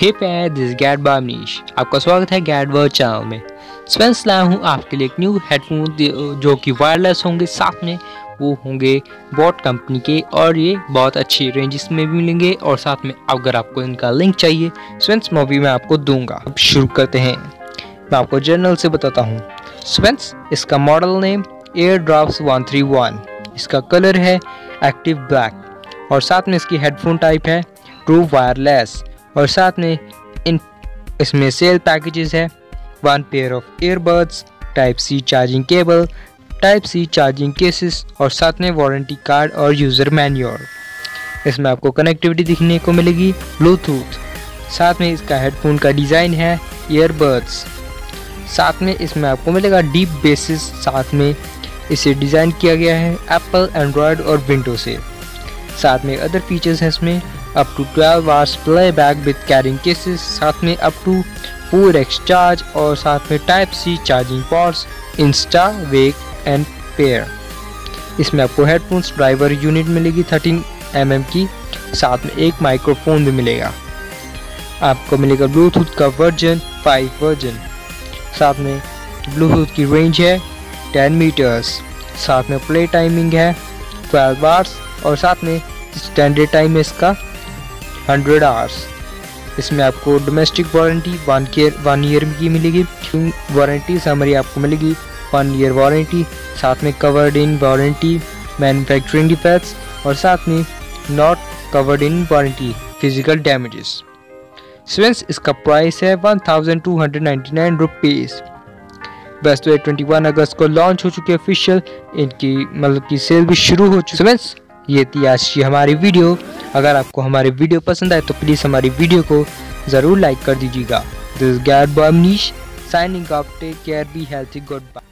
हे पैर दिस गैड बामनीश, आपका स्वागत है गैड वर्ड चैनल में। स्वेंस लाया हूँ आपके लिए एक न्यू हेडफोन जो कि वायरलेस होंगे, साथ में वो होंगे बॉट कंपनी के और ये बहुत अच्छी रेंजेस में भी मिलेंगे और साथ में अगर आपको इनका लिंक चाहिए स्वेंस मूवी में आपको दूंगा। अब शुरू करते हैं, मैं आपको जनरल से बताता हूँ। स्वेंस, इसका मॉडल नेम एयर ड्रॉप्स 131, इसका कलर है एक्टिव ब्लैक और साथ में इसकी हेडफोन टाइप है ट्रू वायरलेस और साथ में इसमें सेल पैकेजेस है, 1 pair of earbuds, type C charging cable, type C charging cases और साथ में वारंटी कार्ड और यूज़र मैन्यूअल। इसमें आपको कनेक्टिविटी दिखने को मिलेगी, ब्लूटूथ, साथ में इसका हेडफोन का डिज़ाइन है ईयरबड्स, साथ में इसमें आपको मिलेगा डीप बेसिस, साथ में इसे डिज़ाइन किया गया है एप्पल, एंड्रॉयड और विंडो से। साथ में अदर फीचर्स हैं इसमें up to 12 hours playback with carrying cases, साथ में अप टू 4x चार्ज और साथ में type C charging pods, insta wake and pair. इसमें आपको हेडफोन्स ड्राइवर यूनिट मिलेगी 13 mm की, साथ में एक माइक्रोफोन भी मिलेगा। आपको मिलेगा ब्लूटूथ का वर्जन 5 वर्जन, साथ में ब्लूटूथ की रेंज है 10 मीटर्स, साथ में प्ले टाइमिंग है 12 आवर्स और साथ में स्टैंडर्ड टाइम है इसका 100 आवर्स। इसमें आपको डोमेस्टिक वारंटी 1 ईयर की मिलेगी, वारंटी समरी आपको मिलेगी 1 ईयर वारंटी, साथ में covered in warranty, manufacturing defects और साथ में not covered in warranty, physical damages. स्वेंस, इसका प्राइस है 1299 रुपीज़। बेस्ट वे 21 अगस्त को लॉन्च हो चुकी है ऑफिशियल, इनकी मतलब की सेल भी शुरू हो चुकी है। स्वेंस, ये थी आज की हमारी वीडियो। अगर आपको हमारी वीडियो पसंद आए तो प्लीज़ हमारी वीडियो को ज़रूर लाइक कर दीजिएगा। This gad boy Amnish signing off, take care, be healthy, good bye.